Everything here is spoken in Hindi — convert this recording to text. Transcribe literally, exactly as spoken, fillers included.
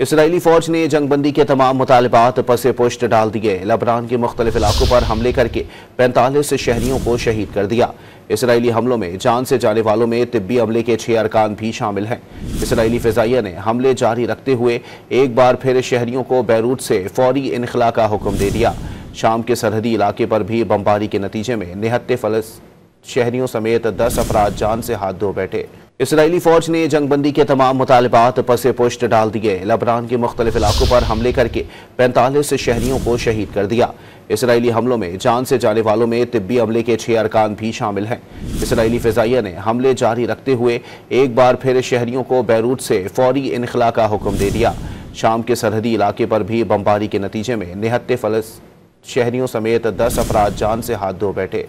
इसराइली फौज ने जंगबंदी के तमाम मुतालबात पसे पुश्त डाल दिए। लेबनान के मुख्तलिफ इलाकों पर हमले करके पैंतालीस शहरियों को शहीद कर दिया। इसराइली हमलों में जान से जाने वालों में तिब्बी अमले के छह अरकान भी शामिल हैं। इसराइली फ़िज़ाइया ने हमले जारी रखते हुए एक बार फिर शहरियों को बैरूत से फौरी इनखला का हुक्म दे दिया। शाम के सरहदी इलाके पर भी बमबारी के नतीजे में निहत्ते फलस्तीनी शहरियों समेत दस अफराद जान से हाथ धो बैठे। इसराइली फौज ने जंगबंदी के तमाम मुतालबात पसे पुश्त डाल दिए। लेबनान के मुख्तलिफ इलाकों पर हमले करके पैंतालीस शहरियों को शहीद कर दिया। इसराइली हमलों में जान से जाने वालों में तिब्बी अमले के छह अरकान भी शामिल हैं। इसराइली फ़िज़ाइया ने हमले जारी रखते हुए एक बार फिर शहरियों को बैरूत से फौरी इनखला का हुक्म दे दिया। शाम के सरहदी इलाके पर भी बमबारी के नतीजे में निहत्ते फलस्तीनी शहरियों समेत दस अफराद जान से हाथ धो बैठे।